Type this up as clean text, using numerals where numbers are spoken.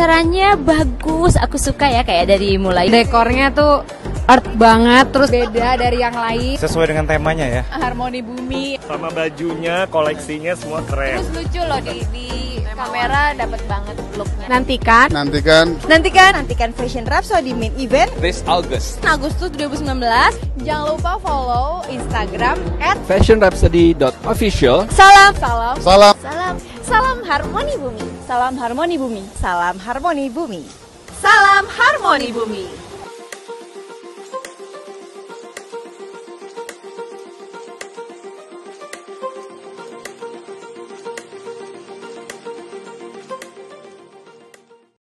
acaranya bagus, aku suka ya, kayak dari mulai dekornya tuh art banget, terus beda dari yang lain. Sesuai dengan temanya ya. Harmoni Bumi. Sama bajunya, koleksinya semua keren. Terus lucu loh di kamera, dapat banget looknya. Nantikan Fashion Rhapsody main event this Agustus 2019. Jangan lupa follow Instagram @fashionrhapsody.official. Salam Harmoni Bumi. Salam Harmoni Bumi. Salam Harmoni Bumi. Salam Harmoni Bumi.